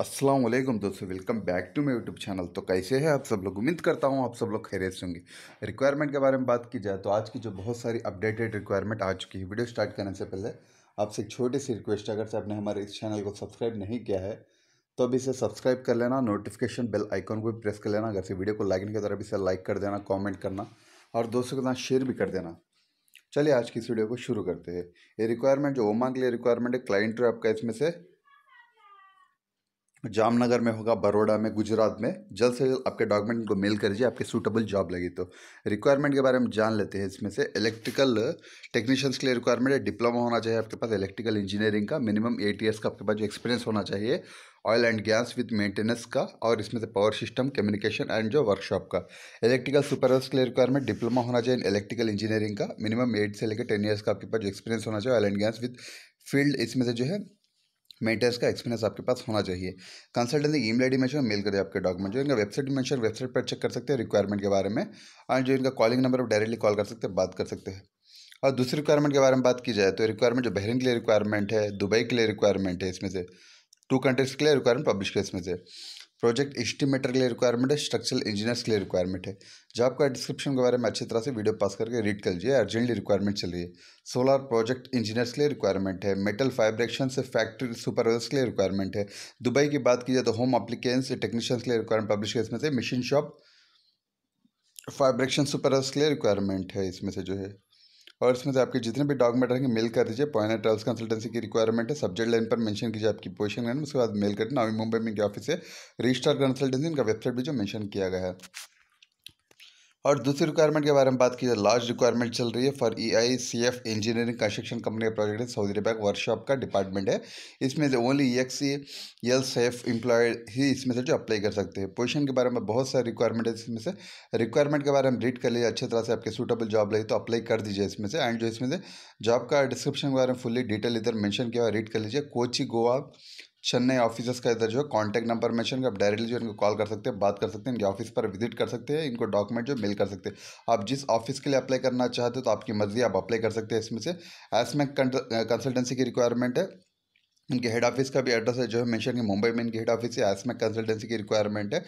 अस्सलाम वालेकुम दोस्तों, welcome back to my YouTube channel. तो कैसे हैं आप सब लोग? उम्मीद करता हूं आप सब लोग खैरियत से होंगे। रिक्वायरमेंट के बारे में बात की जाए तो आज की जो बहुत सारी अपडेटेड रिक्वायरमेंट आ चुकी है। वीडियो स्टार्ट करने से पहले आपसे एक छोटी सी रिक्वेस्ट है, अगर से आपने हमारे इस चैनल को सब्सक्राइब नहीं किया है तो अभी इसे सब्सक्राइब कर लेना, नोटिफिकेशन बेल आइकॉन को भी प्रेस कर लेना। अगर से वीडियो को लाइक नहीं किया तो अभी इसे लाइक कर देना, कॉमेंट करना और दोस्तों के साथ शेयर भी कर देना। चलिए आज की इस वीडियो को शुरू करते हैं। ये रिक्वायरमेंट जो ओमान के लिए रिक्वायरमेंट है, क्लाइंट है आपका, इसमें से जामनगर में होगा, बड़ौदा में, गुजरात में। जल्द से जल्द आपके डॉक्यूमेंट को मेल करिए, आपके सूटेबल जॉब लगी तो। रिक्वायरमेंट के बारे में जान लेते हैं। इसमें से इलेक्ट्रिकल टेक्नीशियंस के लिए रिक्वायरमेंट है। डिप्लोमा होना चाहिए आपके पास इलेक्ट्रिकल इंजीनियरिंग का, मिनिमम 8 ईयर्स का आपके पास जो एक्सपीरियंस होना चाहिए oil and gas with maintenance का, और इसमें से पावर सिस्टम, कम्युनिकेशन एंड जो वर्कशॉप का। इलेक्ट्रिकल सुपरवाइजर के लिए रिक्वायरमेंट डिप्लोमा होना चाहिए इलेक्ट्रिकल इंजीनियरिंग का, मिनिमम 8 से लेकर 10 ईयर्स का आपके पास जो एक्सपीरियंस होना चाहिए oil and gas with field, इसमें से जो है मेंटेनेंस का एक्सपीरियंस आपके पास होना चाहिए। कंसल्टेंट की ईमेल आईडी मेंशन मेल करें आपके डॉक्यूमेंट, जो इनका वेबसाइट मेंशन वेबसाइट पर चेक कर सकते हैं रिक्वायरमेंट के बारे में, और जो इनका कॉलिंग नंबर डायरेक्टली कॉल कर सकते हैं, बात कर सकते हैं। और दूसरी रिक्वायरमेंट के बारे में बात की जाए तो रिक्वायरमेंट जो बहरीन के लिए रिक्वायरमेंट है, दुबई के लिए रिक्वायरमेंट है, इसमें से 2 कंट्रीज़ के लिए रिक्वायरमेंट पब्लिश किया। इसमें से प्रोजेक्ट एस्टिमेटर के लिए रिक्वायरमेंट है, स्ट्रक्चरल इंजीनियर्स के लिए रिक्वायरमेंट है। जॉब का डिस्क्रिप्शन के बारे में अच्छी तरह से वीडियो पास करके रीड कर लीजिए, अर्जेंटली रिक्वायरमेंट चल रही है। सोलर प्रोजेक्ट इंजीनियर्स के लिए रिक्वायरमेंट है, मेटल फाइब्रेशन से फैक्ट्री सुपरवाइजर्स के लिए रिक्वायरमेंट है। दुबई की बात की जाए तो होम अप्लीकेंस टेक्नीशियंस के लिए रिक्वायरमेंट पब्लिश है, इसमें से मशीन शॉप फाइब्रेशन सुपरवाइजर्स के लिए रिक्वायरमेंट है, इसमें से जो है। और इसमें से आपके जितने भी डॉक्यूमेंट रहेंगे मेल कर दीजिए। पॉइंट ट्रेवल्स कंसल्टेंसी की रिक्वायरमेंट है, सब्जेक्ट लाइन पर मेंशन कीजिए आपकी पोजीशन लाइन, उसके बाद मेल कर देना। अभी मुंबई में इनके ऑफिस है, रजिस्टर कंसल्टेंसी, इनका वेबसाइट भी जो मेंशन किया गया है। और दूसरी रिक्वायरमेंट के बारे में बात की जाए, लार्ज रिक्वायरमेंट चल रही है for EICF engineering construction company का प्रोजेक्ट है, सऊदी अरब वर्कशॉप का डिपार्टमेंट है। इसमें से ओनली EXELSF एम्प्लॉयड ही इसमें से जो अप्लाई कर सकते हैं। पोजीशन के बारे में बहुत सारे रिक्वायरमेंट है, इसमें से रिक्वायरमेंट के बारे में रीड कर लीजिए अच्छी तरह से, आपके सूटेबल जॉब लगी तो अप्लाई कर दीजिए इसमें से। एंड जो इसमें से जॉब का डिस्क्रिप्शन के बारे में फुल्ली डिटेल इधर मेंशन किया है, रीड कर लीजिए। कोची, गोवा, चेन्नई ऑफिसर्स का इधर जो है कॉन्टैक्ट नंबर मेंशन, आप डायरेक्टली जो इनको कॉल कर सकते हैं, बात कर सकते हैं, इनके ऑफिस पर विजिट कर सकते हैं, इनको डॉक्यूमेंट जो मेल कर सकते हैं। आप जिस ऑफिस के लिए अप्लाई करना चाहते हो तो आपकी मर्जी, आप अप्लाई कर सकते हैं। इसमें से एसमेक कंसल्टेंसी की रिक्वायरमेंट है, इनके हेड ऑफिस का भी एड्रेस है जो है मेंशन है, मुंबई में इनके हेड ऑफिस है। एसमेक कंसल्टेंसी की रिक्वायरमेंट है,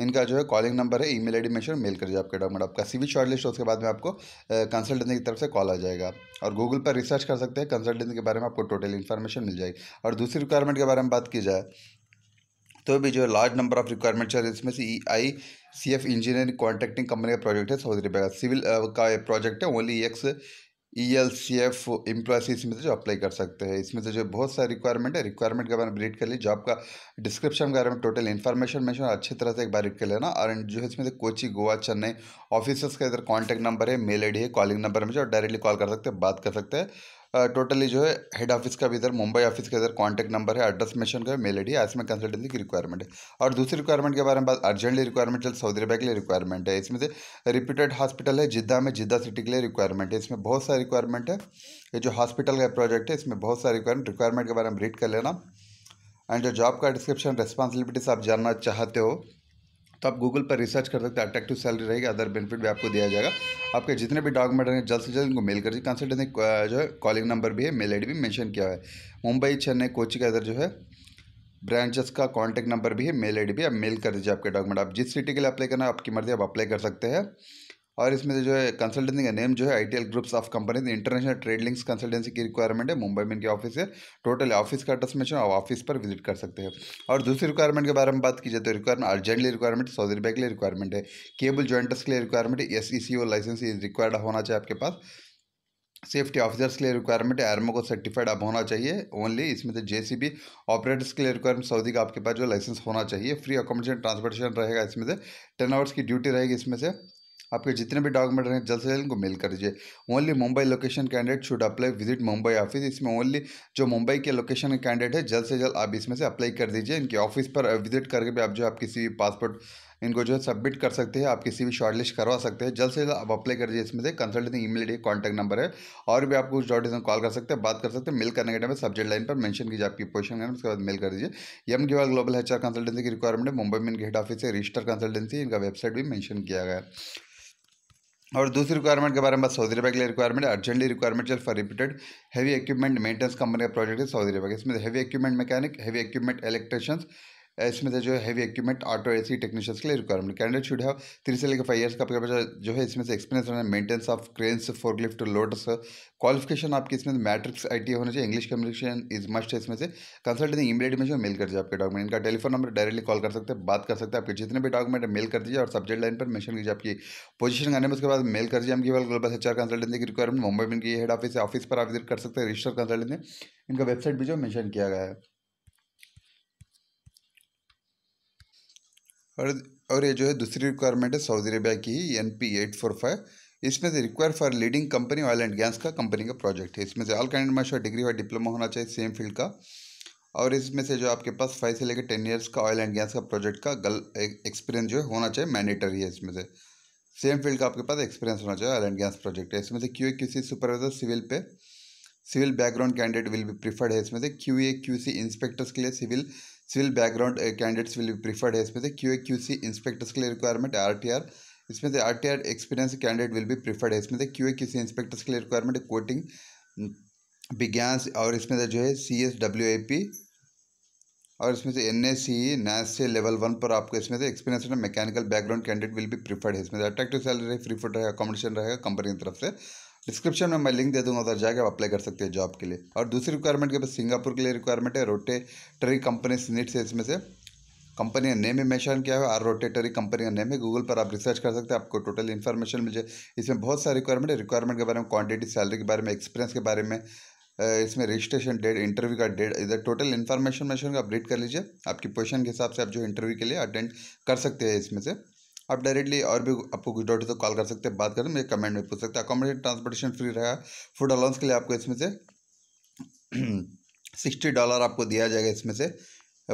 इनका जो है कॉलिंग नंबर है, ईमेल आईडी मेंशन, मेल करिए आपका डॉक्यूमेंट। आपका सीवी शॉर्टलिस्ट, उसके बाद में आपको कंसल्टेंसी की तरफ से कॉल आ जाएगा। और गूगल पर रिसर्च कर सकते हैं, कंसल्टेंसी के बारे में आपको टोटल इन्फॉर्मेशन मिल जाएगी। और दूसरी रिक्वायरमेंट के बारे में बात की जाए तो भी जो लार्ज नंबर ऑफ रिक्वायरमेंट है, इसमें से EICF इंजीनियरिंग कॉन्ट्रैक्टिंग कंपनी का प्रोजेक्ट है, सऊदी अरब का सिविल का प्रोजेक्ट है। ओनली EXELSF एम्प्लॉयज इसमें से जो अप्लाई कर सकते हैं। इसमें से जो बहुत सारी रिक्वायरमेंट है, रिक्वायरमेंट के बारे में रीड कर लीजिए, जॉब का डिस्क्रिप्शन के बारे में टोटल इन्फॉर्मेशन मेंशन अच्छी तरह से एक बार रीड कर लेना। और जो है इसमें से कोची, गोवा, चेन्नई ऑफिसर्स का इधर कॉन्टैक्ट नंबर है, मेल आई डी है, कॉलिंग नंबर में जो डायरेक्टली कॉल कर सकते हैं, बात कर सकते हैं। टोटली जो है हेड ऑफिस का भी इधर मुंबई ऑफिस का इधर कॉन्टैक्ट नंबर है, एड्रेस मेंशन का, मेल आई डी है। इसमें कंसल्टेंसी की रिक्वायरमेंट है। और दूसरी रिक्वायरमेंट के बारे में बात, अर्जेंटली रिक्वायरमेंट है, सऊदी अरब के लिए रिक्वायरमेंट है। इसमें से रिप्यूटेड हॉस्पिटल है जिद्दा में, जिद्दा सिटी के लिए रिक्वायरमेंट है। इसमें बहुत सारी रिक्वायरमेंट है, ये जो हॉस्पिटल का प्रोजेक्ट है, इसमें बहुत सारी रिक्वायरमेंट के बारे में रीड कर लेना। एंड जो जॉब का डिस्क्रिप्शन रेस्पॉन्सिबिलिटीज आप जानना चाहते हो तो आप गूगल पर रिसर्च कर सकते हैं, अट्रैक्टिव सैलरी रहेगी, अदर बेनिफिट भी आपको दिया जाएगा। आपके जितने भी डॉक्यूमेंट हैं जल्द से जल्द इनको मेल करिए। कंसल्टेंसी जो है कॉलिंग नंबर भी है, मेल आई डी भी मेंशन किया है। मुंबई, चेन्नई, कोची का इधर जो है ब्रांचेस का कॉन्टैक्ट नंबर भी है, मेल आई डी भी, आप मेल कर दीजिए आपके डॉक्यूमेंट। आप जिस सिटी के लिए अप्लाई करना है आपकी मर्जी, आप अप्लाई कर सकते हैं। और इसमें से जो है कंसल्टेंसी का नेम जो है ITL groups of companies international trade links consultancy की रिक्वायरमेंट है, मुंबई में इनकी ऑफिस है। टोटल ऑफिस का एड्रेस मेंशन, आप ऑफिस पर विजिट कर सकते हैं। और दूसरी रिक्वायरमेंट के बारे में बात की जाए तो requirement urgently requirement Saudi Arab के लिए रिक्वायरमेंट है, केबल ज्वाइंटर्स के लिए रिक्वायरमेंट है, SECO लाइसेंस इज रिक्वायर्ड होना चाहिए आपके पास। सेफ्टी ऑफिसर्स के लिए रिक्वायरमेंट है, एयरमो को सर्टिफाइड आप होना चाहिए ओनली। इसमें से JCB ऑपरेटर्स के लिए रिक्वायरमेंट, सऊदी का आपके पास जो लाइसेंस होना चाहिए। फ्री अकोमोडेशन ट्रांसपोर्टेशन रहेगा, इसमें से 10 आवर्स की ड्यूटी रहेगी। इसमें से आपके जितने भी डॉक्यूमेंट हैं जल्द से जल्द इनको मेल कर दीजिए। Only Mumbai location candidate should apply visit Mumbai office, इसमें ओनली जो मुंबई के लोकेशन के कैंडिडेट है जल्द से जल्द आप इसमें से अप्लाई कर दीजिए। इनके ऑफिस पर विजिट करके भी आप जो आप किसी भी पासपोर्ट इनको जो है सबमिट कर सकते हैं, आप किसी भी शॉर्टलिस्ट करवा सकते हैं। जल्द से जल्द आप अप्लाई कर दीजिए। इसमें से consultancy email ID, contact number है, और भी आपको उस डॉक्यूमेंट कॉल कर सकते हैं, बात कर सकते हैं। मेल करने के टाइम सब्जेक्ट लाइन पर मेंशन कीजिए आपकी पोजीशन है, उसके बाद मेल कर दीजिए। MQ ग्लोबल HR कंसल्टेंसी की रिक्वायरमेंट है, मुंबई में इनके हेड ऑफिस है, रजिस्टर कंसल्टेंसी, इनका वेबसाइट भी मेंशन किया गया है। और दूसरी रिक्वायरमेंट के बारे में बात, सऊदी अरब के लिए रिक्वायरमेंट है, अर्जेंटली रिक्वायरमेंट है for repeated heavy equipment maintenance company का प्रोजेक्ट है, सऊदी अरब। इसमें heavy equipment mechanic, heavy equipment electricians, इसमें से जो है heavy equipment auto AC technicians के लिए रिक्वायरमेंट कैंडिडेट शुड हैव 3 से लेकर 5 ईयर्स का आपके जो है इसमें से एक्सपीरियंस होना है। Maintenance of cranes forklift loaders qualification आपकी इसमें मैट्रिक्स आईटी होना चाहिए। इंग्लिश कम्युनिकेशन इज मस्ट है इसमें से। कंसल्टेंसी इमीडिएट में जो मेल कर दीजिए आपके डॉक्यूमेंट। इनका टेलीफोन नंबर डायरेक्टली कॉल कर सकते हैं, बात कर सकते हैं। आपके जितने भी डॉक्यूमेंट मेल कर दीजिए और सब्जेक्ट लाइन पर मेंशन कीजिए आपकी पोजीशन आने में। उसके बाद मेल कर दीजिए हम केवल ग्लोबल एचआर कंसल्टेंसी की रिक्वायरमेंट मुंबई में की हेड ऑफिस है, ऑफिस पर आप विजिट कर सकते हैं। रजिस्टर कंसल्टेंसी इनका वेबसाइट भी जो मेंशन किया गया है। और ये जो है दूसरी रिक्वायरमेंट है सऊदी अरेबिया की NP 845। इसमें से require for leading company oil and gas का कंपनी का प्रोजेक्ट है। इसमें से ऑल कैंडिडेट मस्ट डिग्री व डिप्लोमा होना चाहिए सेम फील्ड का। और इसमें से जो आपके पास 5 से लेकर 10 ईयर्स का ऑयल एंड गैस का प्रोजेक्ट का एक्सपीरियंस जो है होना चाहिए, मैंडेटरी है। इसमें से सेम फील्ड का आपके पास एक्सपीरियंस होना चाहिए, ऑयल एंड गैस प्रोजेक्ट है। इसमें से QA QC सुपरवाइजर सिविल पे civil background candidate will be preferred है। इसमें से QA QC इंस्पेक्टर्स के लिए civil background candidates will be preferred है। इसमें से QA QC इंस्पेक्टर्स के लिए रिक्वायरमेंट RTR, इसमें से RTR experience candidate will be preferred है। इसमें से QA QC इंस्पेक्टर्स के लिए रिक्वायरमेंट कोटिंग विज्ञान और इसमें से जो है CSWAP और इसमें से NACE से लेवल 1 पर आपको इसमें से एक्सपीरियंस होना। Mechanical background candidate will be preferred है। इसमें से अट्रैक्टिव सैलरी, फ्री फूड रहेगा, अकोमोडेशन रहेगा कंपनी की तरफ से। डिस्क्रिप्शन में मैं लिंक दे दूंगा, उधर जाकर आप अप्लाई कर सकते हैं जॉब के लिए। और दूसरी रिक्वायरमेंट के पास सिंगापुर के लिए रिक्वायरमेंट है। रोटेटरी कंपनी नीड्स है। इसमें से कंपनी का नेम में मेंशन किया है और रोटेटरी कंपनी का नेम है। गूगल पर आप रिसर्च कर सकते हैं, आपको टोटल इन्फॉर्मेशन मिल जाए। इसमें बहुत सारी रिक्वायरमेंट है, रिक्वायरमेंट के बारे में, क्वांटिटी, सैलरी के बारे में, एक्सपीरियंस के बारे में, इसमें रजिस्ट्रेशन डेट, इंटरव्यू का डेट, इधर टोटल इन्फॉर्मेशन मेंशन आप रीड कर लीजिए। आपकी पोजीशन के हिसाब से आप जो इंटरव्यू के लिए अटेंड कर सकते हैं। इसमें से आप डायरेक्टली और भी आपको कुछ डाउट है तो कॉल कर सकते हैं, बात करें, मेरे कमेंट में पूछ सकते हैं। अकोमोडेशन ट्रांसपोर्टेशन फ्री रहेगा। फूड अलाउंस के लिए आपको इसमें से $60 आपको दिया जाएगा। इसमें से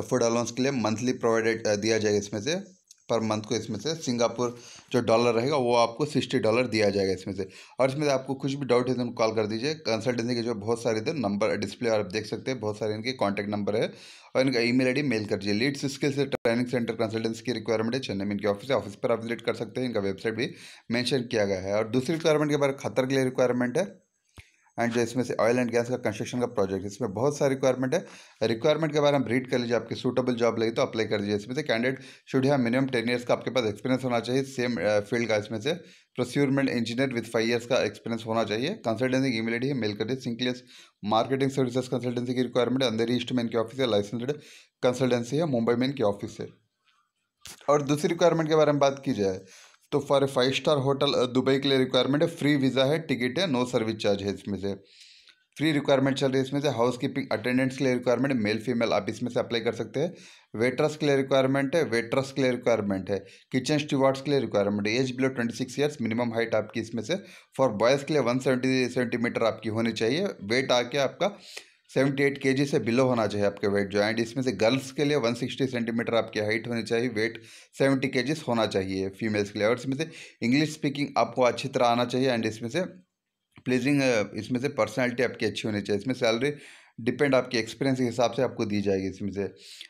फूड अलाउंस के लिए मंथली प्रोवाइडेड दिया जाएगा। इसमें से पर मंथ को इसमें से सिंगापुर जो डॉलर रहेगा वो आपको $60 दिया जाएगा इसमें से। और इसमें आपको कुछ भी डाउट है तो कॉल कर दीजिए। कंसल्टेंसी के जो बहुत सारे इधर नंबर डिस्प्ले और आप देख सकते हैं, बहुत सारे इनके कॉन्टैक्ट नंबर है और इनका ईमेल आईडी मेल कर दीजिए। Leads skills training centre consultancy की रिक्वायरमेंट है। चेन्नई में इनके ऑफिस है, ऑफिस पर आप विजिट कर सकते हैं। इनका वेबसाइट भी मैंशन किया गया है। और दूसरी रिक्वायरमेंट के बारे में खतर के लिए रिक्वायरमेंट है एंड जो इसमें से ऑयल एंड गैस का कंस्ट्रक्शन का प्रोजेक्ट। इसमें बहुत सारी रिक्वायरमेंट है। रिक्वायरमेंट के बारे में रीड कर लीजिए, आपकी सूटेबल जॉब लगी तो अप्लाई कर दीजिए। इसमें से candidate should have minimum 10 years का आपके पास एक्सपीरियंस होना चाहिए सेम फील्ड का। इसमें से प्रोक्योरमेंट इंजीनियर विद 5 ईयर्स का एक्सपीरियंस होना चाहिए। कंसल्टेंसी की ईमेल आईडी है, मेल कर दीजिए। सिंक्लियर्स मार्केटिंग सर्विसेज कंसल्टेंसी की रिक्वायरमेंट है। अंधेरी ईस्ट में इनकी ऑफिस है, लाइसेंसड कंसल्टेंसी है, मुंबई में इनकी ऑफिस है। और दूसरी रिक्वायरमेंट के बारे में बात की जाए तो फॉर 5 स्टार होटल दुबई के लिए रिक्वायरमेंट है। फ्री वीज़ा है, टिकट है, नो सर्विस चार्ज है। इसमें से फ्री रिक्वायरमेंट चल रही है। इसमें से हाउसकीपिंग अटेंडेंट्स के लिए रिक्वायरमेंट है, मेल फीमेल आप इसमें से अप्लाई कर सकते हैं। वेटर्स के लिए रिक्वायरमेंट है, वेटर्स के लिए रिक्वायरमेंट है। किचन स्टीवार्ड्स के लिए रिक्वायरमेंट है। Age below 26 years, minimum height आपकी इसमें से फॉर बॉयज़ के लिए 170 सेंटीमीटर आपकी होनी चाहिए। वेट आके आपका 78 kg से बिलो होना चाहिए आपके वेट जो। एंड इसमें से गर्ल्स के लिए 160 सेंटीमीटर आपकी हाइट होनी चाहिए, वेट 70 kg होना चाहिए फीमेल्स के लिए। और इसमें से इंग्लिश स्पीकिंग आपको अच्छी तरह आना चाहिए एंड इसमें से प्लीजिंग इसमें से पर्सनालिटी आपकी अच्छी होनी चाहिए। इसमें सैलरी डिपेंड आपके एक्सपीरियंस के हिसाब से आपको दी जाएगी। इसमें से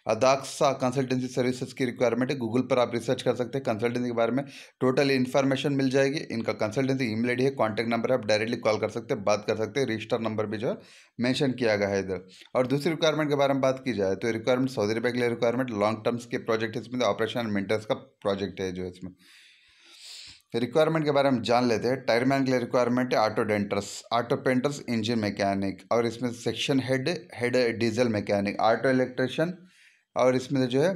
अदाक्सा कंसल्टेंसी सर्विसेज की रिक्वायरमेंट है। गूगल पर आप रिसर्च कर सकते हैं, कंसल्टेंसी के बारे में टोटल इन्फॉर्मेशन मिल जाएगी। इनका कंसल्टेंसी ईमेल आईडी है, कॉन्टैक्ट नंबर है, आप डायरेक्टली कॉल कर सकते हैं, बात कर सकते हैं। रजिस्टर नंबर भी जो है मैंशन किया गया है इधर। और दूसरी रिक्वायरमेंट के बारे में बात की जाए तो रिक्वायरमेंट सऊदी अरब के लिए रिक्वायरमेंट लॉन्ग टर्म्स के प्रोजेक्ट है। इसमें ऑपरेशन एंड मेंटेनेंस का प्रोजेक्ट है जो। इसमें रिक्वायरमेंट के बारे में जान लेते हैं। टायरमैन के लिए रिक्वायरमेंट है auto denters, auto painters, engine mechanic और इसमें section head diesel mechanic, auto electrician और इसमें से जो है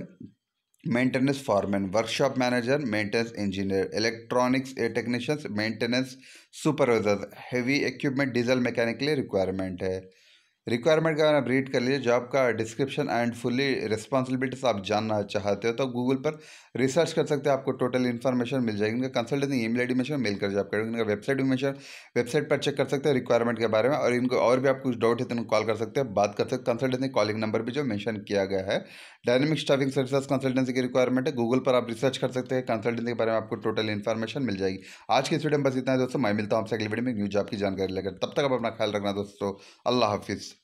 maintenance foreman, workshop manager, maintenance engineer, electronics technicians, maintenance supervisor, heavy equipment diesel mechanic के लिए रिक्वायरमेंट है। रिक्वायरमेंट के बारे में रीड कर लीजिए। जॉब का डिस्क्रिप्शन एंड फुली रिस्पॉन्सिबिलिटीज आप जानना चाहते हो तो गूगल पर रिसर्च कर सकते हैं, आपको टोटल इन्फॉर्मेशन मिल जाएगी। इनका consultancy email ID mention, mail कर जाएगा। इनका वेबसाइट भी मेंशन, वेबसाइट पर चेक कर सकते हैं रिक्वायरमेंट के बारे में। और इनको और भी आप कुछ डाउट है तो कॉल कर सकते हैं, बात कर सकते हैं। कंसल्टेंसी कॉलिंग नंबर भी जो मेंशन किया गया है। डायनेमिक स्टाफिंग सर्विसेज कंसल्टेंसी की रिक्वायरमेंट है। गूगल पर आप रिसर्च कर सकते हैं, कंसल्टेंसी के बारे में आपको टोटल इन्फॉर्मेशन मिल जाएगी। आज की इस वीडियो में बस इतना है दोस्तों। मैं मिलता हूँ आपसे अगली वीडियो में न्यू जॉब की जानकारी लेकर। तब तक आप अपना ख्याल रखना दोस्तों। अल्लाह हाफिज़।